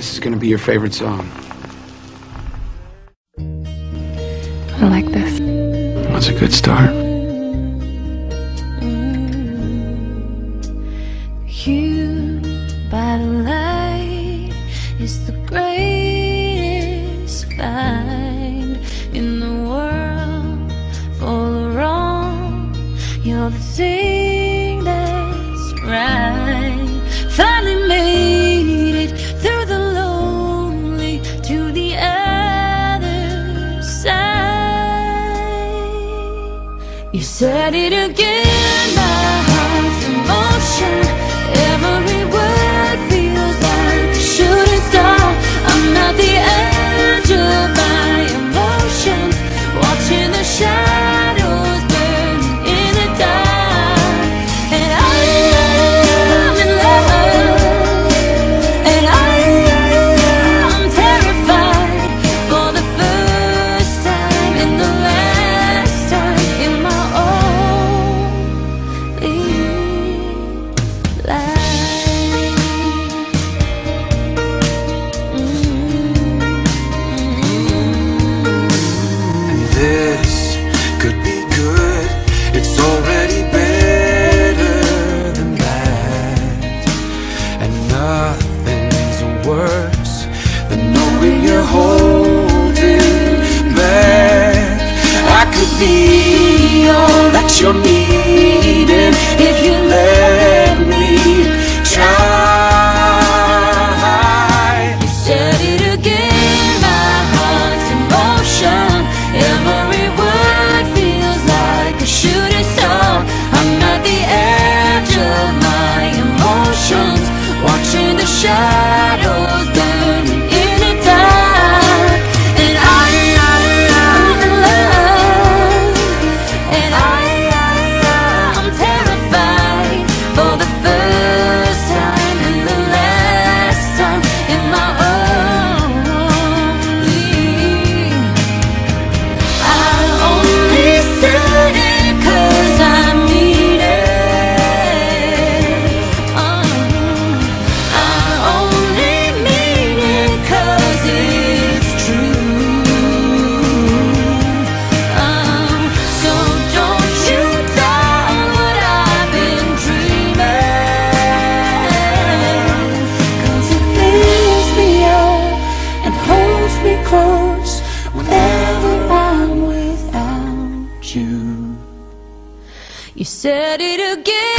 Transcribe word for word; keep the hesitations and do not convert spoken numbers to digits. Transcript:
This is going to be your favorite song. I like this. That's a good start. You by the light is the greatest find in the world. For the wrong, you're the thing that's right. Finally made it through the lonely to the other side. You said it again, my heart's in motion. Every word feels like a shooting star. I'm at the edge of my emotions, watching the shadows burn in the dark. And I am in love, and I am terrified. For the first time and the last time in my only life. Be all that you're needing if you let me try. You said it again, my heart's in motion. Every word feels like a shooting star. I'm at the edge of my emotions, watching the shadows burn in the dark. And I you said it again.